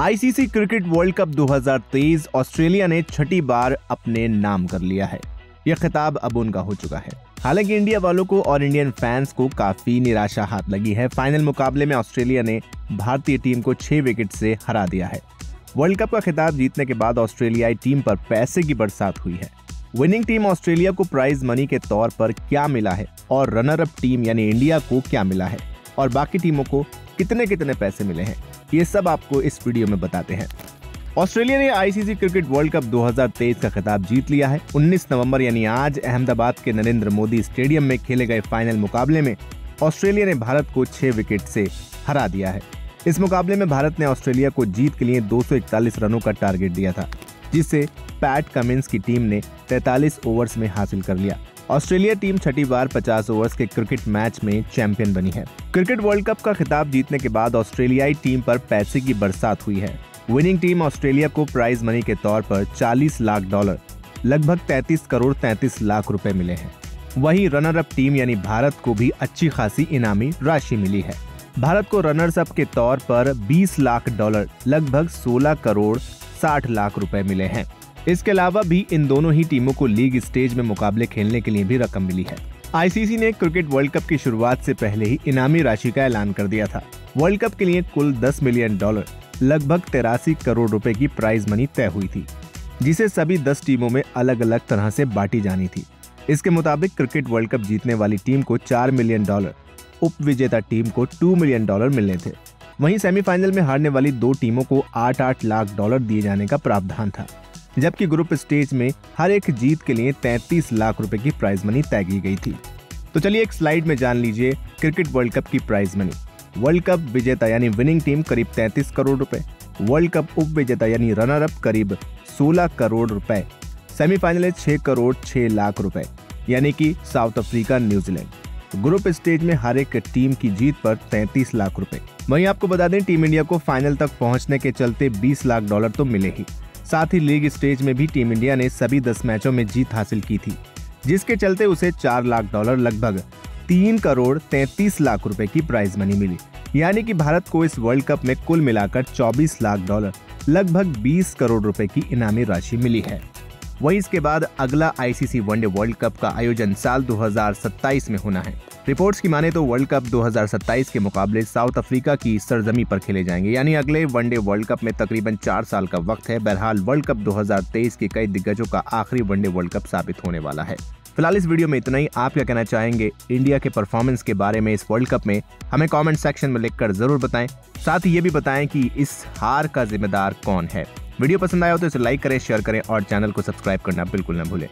ICC cricket world cup 2023 Australia ने छठी बार अपने नाम कर लिया है। यह खिताब अब उनका हो चुका है। हालांकि इंडिया वालों को और इंडियन फैंस को काफी निराशा हाथ लगी है। फाइनल मुकाबले में ऑस्ट्रेलिया ने भारतीय टीम को 6 विकेट से हरा दिया है। वर्ल्ड कप का खिताब जीतने के बाद ऑस्ट्रेलियाई टीम पर पैसे की बरसात हुई है। विनिंग टीम ऑस्ट्रेलिया को प्राइज मनी के तौर पर क्या मिला है और रनर अप टीम यानी इंडिया को क्या मिला है और बाकी टीमों को कितने कितने पैसे मिले हैं, ये सब आपको इस वीडियो में बताते हैं। ऑस्ट्रेलिया ने आईसीसी क्रिकेट वर्ल्ड कप 2023 का खिताब जीत लिया है। 19 नवंबर यानी आज अहमदाबाद के नरेंद्र मोदी स्टेडियम में खेले गए फाइनल मुकाबले में ऑस्ट्रेलिया ने भारत को 6 विकेट से हरा दिया है। इस मुकाबले में भारत ने ऑस्ट्रेलिया को जीत के लिए 241 रनों का टारगेट दिया था, जिसे पैट कम्स की टीम ने 43 ओवर्स में हासिल कर लिया। ऑस्ट्रेलिया टीम छठी बार 50 ओवर्स के क्रिकेट मैच में चैंपियन बनी है। क्रिकेट वर्ल्ड कप का खिताब जीतने के बाद ऑस्ट्रेलियाई टीम पर पैसे की बरसात हुई है। विनिंग टीम ऑस्ट्रेलिया को प्राइज मनी के तौर पर 40 लाख डॉलर लगभग 33 करोड़ 33 लाख रुपए मिले हैं। वहीं रनर अप टीम यानी भारत को भी अच्छी खासी इनामी राशि मिली है। भारत को रनर्स अप के तौर पर 20 लाख डॉलर लगभग 16 करोड़ 60 लाख रुपए मिले हैं। इसके अलावा भी इन दोनों ही टीमों को लीग स्टेज में मुकाबले खेलने के लिए भी रकम मिली है। आईसीसी ने क्रिकेट वर्ल्ड कप की शुरुआत से पहले ही इनामी राशि का ऐलान कर दिया था। वर्ल्ड कप के लिए कुल 10 मिलियन डॉलर लगभग 83 करोड़ रुपए की प्राइज मनी तय हुई थी, जिसे सभी 10 टीमों में अलग अलग तरह से बांटी जानी थी। इसके मुताबिक क्रिकेट वर्ल्ड कप जीतने वाली टीम को 4 मिलियन डॉलर, उपविजेता टीम को 2 मिलियन डॉलर मिलने थे। वहीं सेमीफाइनल में हारने वाली 2 टीमों को 8-8 लाख डॉलर दिए जाने का प्रावधान था, जबकि ग्रुप स्टेज में हर एक जीत के लिए 33 लाख रुपए की प्राइज मनी तय की गई थी। तो चलिए एक स्लाइड में जान लीजिए क्रिकेट वर्ल्ड कप की प्राइज मनी। वर्ल्ड कप विजेता यानी विनिंग टीम करीब 33 करोड़ रुपए, वर्ल्ड कप उप विजेता यानी रनर अप करीब 16 करोड़ रुपए, सेमीफाइनल 6 करोड़ 6 लाख रुपए यानी कि South Africa New Zealand. Group stage में हर एक टीम की जीत पर 33 लाख रुपए। वहीं आपको बता दें टीम इंडिया को फाइनल तक पहुँचने के चलते 20 लाख डॉलर तो मिले ही, साथ ही लीग स्टेज में भी टीम इंडिया ने सभी 10 मैचों में जीत हासिल की थी, जिसके चलते उसे 4 लाख डॉलर लगभग 3 करोड़ 33 लाख रुपए की प्राइज मनी मिली। यानी कि भारत को इस वर्ल्ड कप में कुल मिलाकर 24 लाख डॉलर लगभग 20 करोड़ रुपए की इनामी राशि मिली है। वहीं इसके बाद अगला आईसीसी वनडे वर्ल्ड कप का आयोजन साल 2027 में होना है। रिपोर्ट्स की माने तो वर्ल्ड कप 2027 के मुकाबले साउथ अफ्रीका की सरजमी पर खेले जाएंगे, यानी अगले वनडे वर्ल्ड कप में तकरीबन 4 साल का वक्त है। बहरहाल वर्ल्ड कप 2023 के कई दिग्गजों का आखिरी वनडे वर्ल्ड कप साबित होने वाला है। फिलहाल इस वीडियो में इतना ही। आप क्या कहना चाहेंगे इंडिया के परफॉर्मेंस के बारे में इस वर्ल्ड कप में, हमें कॉमेंट सेक्शन में लिखकर जरूर बताएं। साथ ही ये भी बताएं कि इस हार का जिम्मेदार कौन है। वीडियो पसंद आया हो तो इसे लाइक करें, शेयर करें और चैनल को सब्सक्राइब करना बिल्कुल न भूलें।